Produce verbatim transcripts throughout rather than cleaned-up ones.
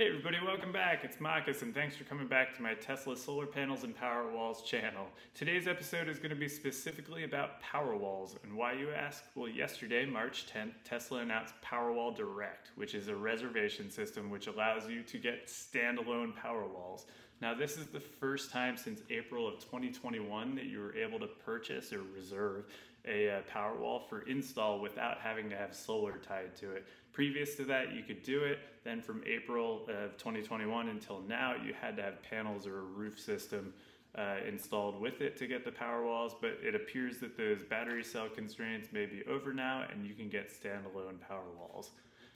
Hey everybody, welcome back. It's Marcus and thanks for coming back to my Tesla solar panels and power walls channel. Today's episode is going to be specifically about power walls. And why, you ask? Well, yesterday, March tenth, Tesla announced Powerwall Direct, which is a reservation system which allows you to get standalone power walls. Now, this is the first time since April of twenty twenty-one that you were able to purchase or reserve a uh, power wall for install without having to have solar tied to it. Previous to that, you could do it. Then from April of twenty twenty-one until now, you had to have panels or a roof system uh, installed with it to get the power walls, but it appears that those battery cell constraints may be over now and you can get standalone power walls.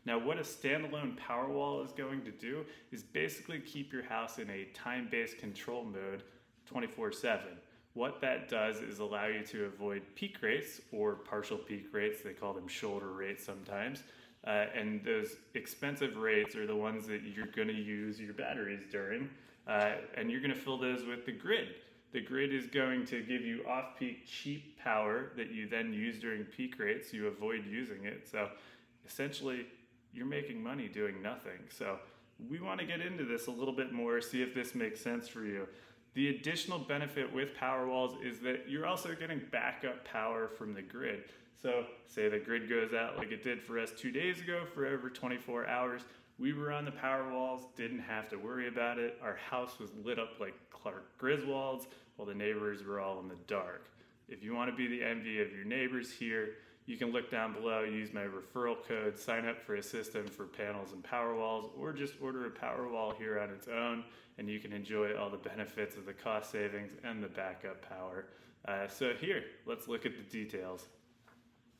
Now, what a standalone power wall is going to do is basically keep your house in a time-based control mode twenty-four seven. What that does is allow you to avoid peak rates or partial peak rates, they call them shoulder rates sometimes, uh, and those expensive rates are the ones that you're gonna use your batteries during, uh, and you're gonna fill those with the grid. The grid is going to give you off-peak cheap power that you then use during peak rates, you avoid using it, so essentially, you're making money doing nothing. So we want to get into this a little bit more, see if this makes sense for you. The additional benefit with power walls is that you're also getting backup power from the grid. So say the grid goes out like it did for us two days ago for over twenty-four hours, we were on the power walls, didn't have to worry about it. Our house was lit up like Clark Griswold's while the neighbors were all in the dark. If you want to be the envy of your neighbors here, you can look down below, use my referral code, sign up for a system for panels and power walls, or just order a power wall here on its own, and you can enjoy all the benefits of the cost savings and the backup power. Uh, so here, let's look at the details.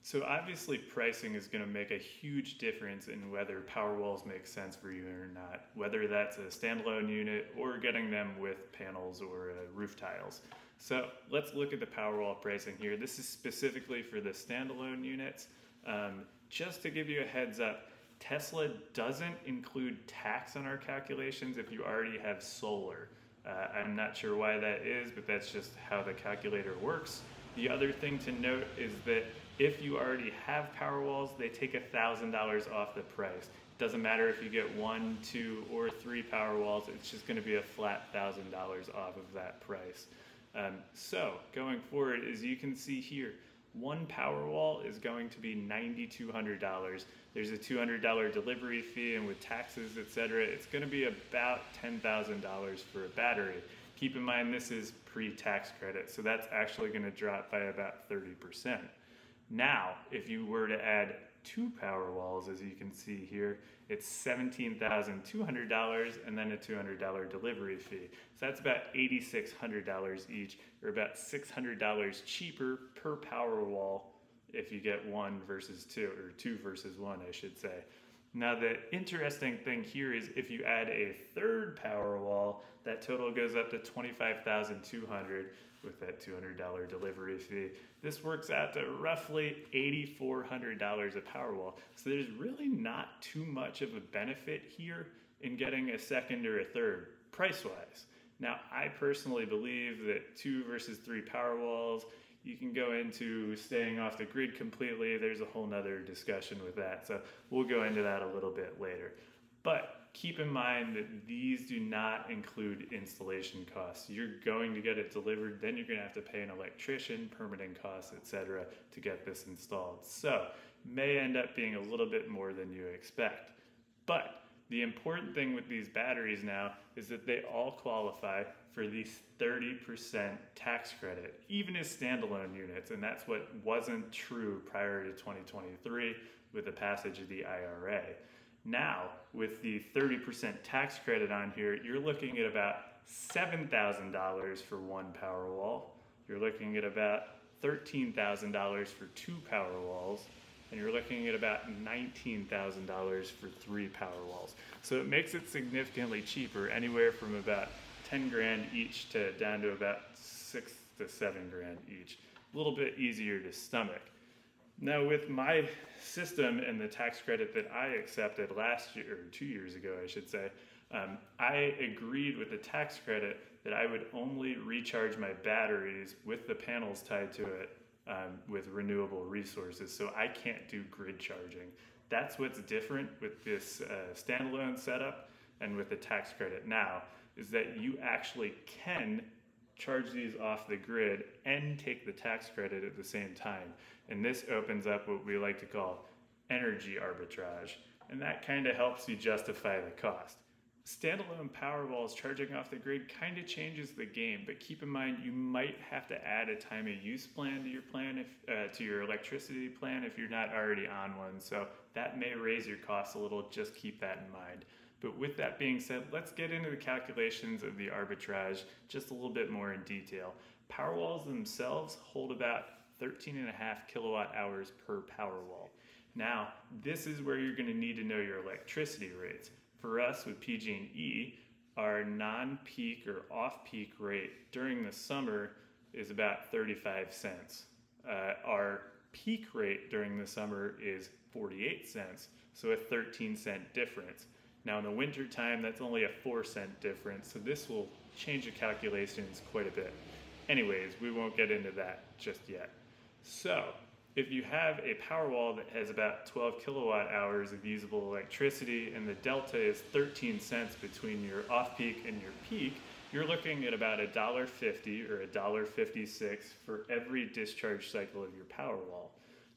So obviously pricing is going to make a huge difference in whether power walls make sense for you or not, whether that's a standalone unit or getting them with panels or uh, roof tiles. So let's look at the Powerwall pricing here. This is specifically for the standalone units. Um, just to give you a heads up, Tesla doesn't include tax on our calculations if you already have solar. Uh, I'm not sure why that is, but that's just how the calculator works. The other thing to note is that if you already have Powerwalls, they take one thousand dollars off the price. It doesn't matter if you get one, two, or three Powerwalls, it's just gonna be a flat one thousand dollars off of that price. Um, so going forward, as you can see here, one Powerwall is going to be nine thousand two hundred dollars. There's a two hundred dollar delivery fee, and with taxes, et cetera, it's going to be about ten thousand dollars for a battery. Keep in mind, this is pre-tax credit, so that's actually going to drop by about thirty percent. Now, if you were to add two Powerwalls, as you can see here, it's seventeen thousand two hundred dollars and then a two hundred dollar delivery fee. So that's about eight thousand six hundred dollars each, or about six hundred dollars cheaper per Powerwall if you get one versus two, or two versus one, I should say. Now, the interesting thing here is if you add a third Powerwall, that total goes up to twenty-five thousand two hundred dollars with that two hundred dollar delivery fee. This works out to roughly eight thousand four hundred dollars a Powerwall. So there's really not too much of a benefit here in getting a second or a third price-wise. Now, I personally believe that two versus three Powerwalls, you can go into staying off the grid completely. There's a whole nother discussion with that. So we'll go into that a little bit later. But keep in mind that these do not include installation costs. You're going to get it delivered, then you're gonna have to pay an electrician, permitting costs, et cetera, to get this installed. So may end up being a little bit more than you expect. But the important thing with these batteries now is that they all qualify for these thirty percent tax credit, even as standalone units, and that's what wasn't true prior to twenty twenty-three with the passage of the I R A. Now, with the thirty percent tax credit on here, you're looking at about seven thousand dollars for one Powerwall, you're looking at about thirteen thousand dollars for two Powerwalls, and you're looking at about nineteen thousand dollars for three Powerwalls. So it makes it significantly cheaper, anywhere from about ten grand each to down to about six to seven grand each. A little bit easier to stomach. Now, with my system and the tax credit that I accepted last year, or two years ago, I should say, um, I agreed with the tax credit that I would only recharge my batteries with the panels tied to it Um, with renewable resources, so I can't do grid charging. That's what's different with this uh, standalone setup. and with the tax credit now is that you actually can charge these off the grid and take the tax credit at the same time. And this opens up what we like to call energy arbitrage. And that kind of helps you justify the cost. Standalone Powerwalls charging off the grid kind of changes the game, but keep in mind you might have to add a time of use plan to your plan, if, uh, to your electricity plan if you're not already on one. So that may raise your costs a little, just keep that in mind. But with that being said, let's get into the calculations of the arbitrage just a little bit more in detail. Powerwalls themselves hold about thirteen and a half kilowatt hours per Powerwall. Now, this is where you're going to need to know your electricity rates. For us with P G and E, our non-peak or off-peak rate during the summer is about thirty-five cents. Uh, our peak rate during the summer is forty-eight cents, so a thirteen cent difference. Now in the winter time, that's only a four cent difference, so this will change the calculations quite a bit. Anyways, we won't get into that just yet. So, if you have a Powerwall that has about twelve kilowatt hours of usable electricity and the delta is thirteen cents between your off-peak and your peak, you're looking at about a dollar fifty or a dollar fifty-six for every discharge cycle of your Powerwall.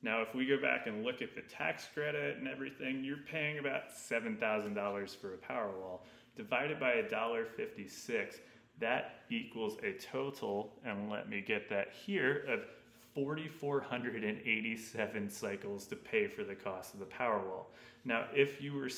Now, if we go back and look at the tax credit and everything, you're paying about seven thousand dollars for a Powerwall. Divided by a dollar fifty-six, that equals a total, and let me get that here, of four thousand four hundred eighty-seven cycles to pay for the cost of the Powerwall. Now, if you were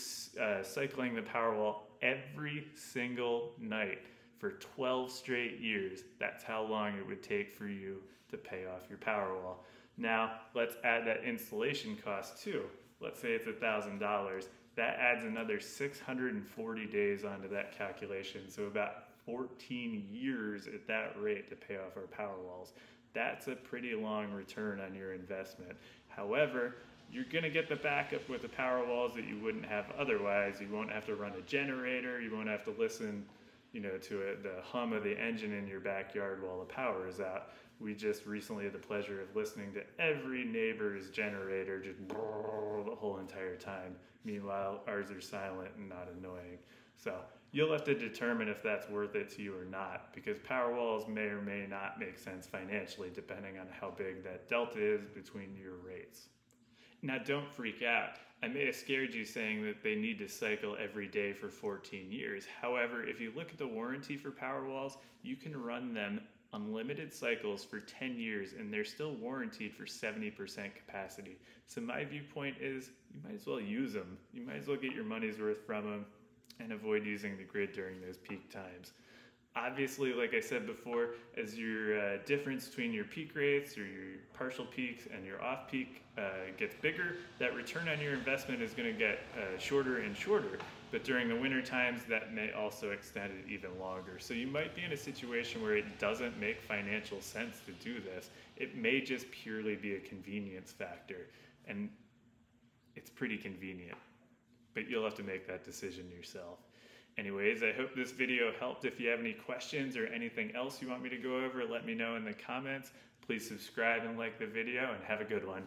uh, cycling the Powerwall every single night for twelve straight years, that's how long it would take for you to pay off your Powerwall. Now, let's add that installation cost too. Let's say it's a thousand dollars. That adds another six hundred forty days onto that calculation, so about fourteen years at that rate to pay off our Powerwalls. That's a pretty long return on your investment. However, you're going to get the backup with the Powerwalls that you wouldn't have otherwise. You won't have to run a generator. You won't have to listen, you know, to a, the hum of the engine in your backyard while the power is out. We just recently had the pleasure of listening to every neighbor's generator just the whole entire time. Meanwhile, ours are silent and not annoying. So you'll have to determine if that's worth it to you or not, because Powerwalls may or may not make sense financially depending on how big that delta is between your rates. Now don't freak out. I may have scared you saying that they need to cycle every day for fourteen years. However, if you look at the warranty for Powerwalls, you can run them unlimited cycles for ten years and they're still warranted for seventy percent capacity. So my viewpoint is you might as well use them. You might as well get your money's worth from them and avoid using the grid during those peak times. Obviously, like I said before, as your uh, difference between your peak rates or your partial peaks and your off-peak uh, gets bigger, that return on your investment is going to get uh, shorter and shorter. But during the winter times, that may also extend it even longer. So you might be in a situation where it doesn't make financial sense to do this. It may just purely be a convenience factor, and it's pretty convenient. But you'll have to make that decision yourself. Anyways, I hope this video helped. If you have any questions or anything else you want me to go over, let me know in the comments. Please subscribe and like the video, and have a good one.